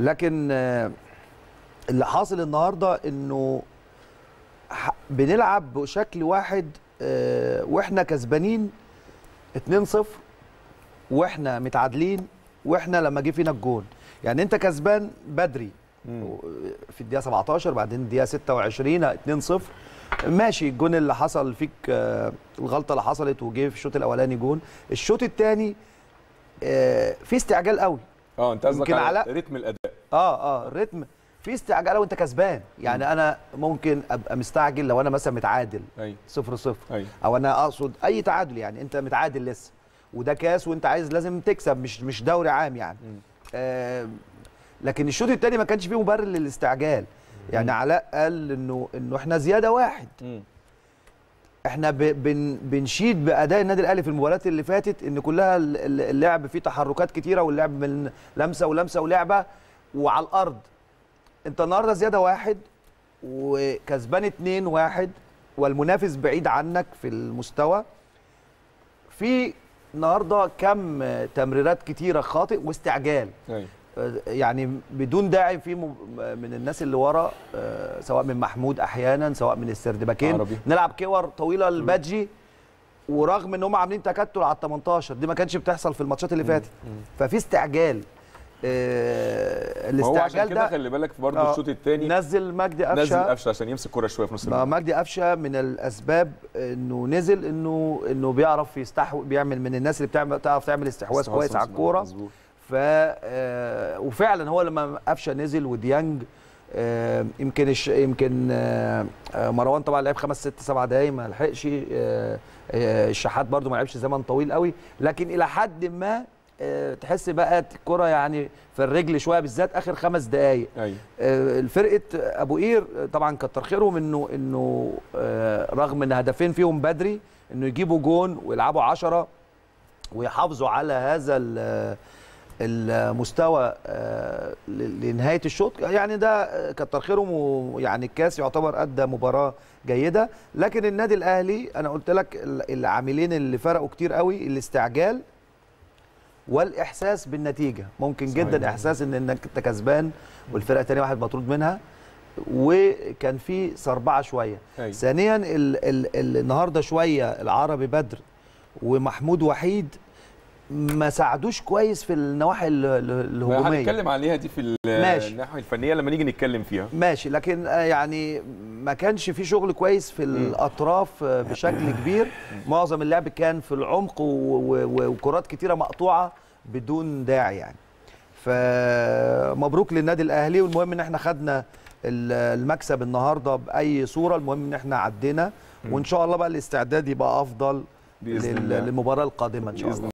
لكن اللي حاصل النهارده انه بنلعب بشكل واحد واحنا كسبانين 2-0 واحنا متعادلين واحنا لما جه فينا الجون. يعني انت كسبان بدري في الدقيقه 17 بعدين الدقيقه 26 2-0 ماشي. الجون اللي حصل فيك الغلطه اللي حصلت وجه في الشوط الاولاني جون. الشوط الثاني في استعجال قوي. انت قصدك على رتم الاداء. الرتم في استعجال وانت كسبان. يعني انا ممكن ابقى مستعجل لو انا مثلا متعادل 0-0 او انا اقصد اي تعادل. يعني انت متعادل لسه وده كاس وانت عايز لازم تكسب، مش دوري عام يعني. لكن الشوط الثاني ما كانش فيه مبرر للاستعجال. يعني علاء قال انه احنا زياده واحد. احنا بنشيد باداء النادي الاهلي في المباريات اللي فاتت ان كلها اللعب فيه تحركات كتيره واللعب من لمسه ولمسه ولعبه وعلى الارض. انت النهارده زياده واحد وكسبان 2-1 والمنافس بعيد عنك في المستوى. في النهارده كم تمريرات كتيره خاطئ واستعجال. يعني بدون داعي في من الناس اللي ورا، سواء من محمود احيانا سواء من السردباكين، نلعب كور طويله البادجي ورغم ان هم عاملين تكتل على ال18 دي ما كانش بتحصل في الماتشات اللي فاتت. ففي استعجال. الاستعجال هو عشان كده خلي بالك برضه الشوط الثاني نزل مجدي قفشه عشان يمسك كرة شويه في نص الملعب. مجدي قفشه من الاسباب انه نزل انه بيعرف يستحوذ، بيعمل من الناس اللي بتعرف تعمل استحواذ كويس على الكوره. وفعلا هو لما قفشه نزل وديانج يمكن مروان طبعا لعب 5 6 7 دقايق ما لحقش. الشحات برده ما لعبش زمن طويل قوي، لكن الى حد ما تحس بقت الكره يعني في الرجل شويه بالذات اخر 5 دقائق. الفرقه ابو قير طبعا كتر خيرهم انه رغم ان هدفين فيهم بدري انه يجيبوا جون ويلعبوا 10 ويحافظوا على هذا المستوى لنهايه الشوط. يعني ده كتر خيرهم. ويعني الكاس يعتبر ادى مباراه جيده. لكن النادي الاهلي انا قلت لك العاملين اللي فرقوا كتير قوي الاستعجال والاحساس بالنتيجه. ممكن جدا احساس انك انت كسبان والفرقه تاني واحد مطرود منها وكان في صربعه شويه. ثانيا النهارده شويه العربي بدر ومحمود وحيد ما ساعدوش كويس في النواحي الهجوميه. هنتكلم عليها دي في الناحيه الفنيه لما نيجي نتكلم فيها ماشي. لكن يعني ما كانش في شغل كويس في الاطراف بشكل كبير. معظم اللعب كان في العمق وكرات كتيره مقطوعه بدون داعي يعني. فمبروك للنادي الاهلي. والمهم ان احنا خدنا المكسب النهارده باي صوره. المهم ان احنا عدينا وان شاء الله بقى الاستعداد يبقى افضل للمباراه القادمه ان شاء الله.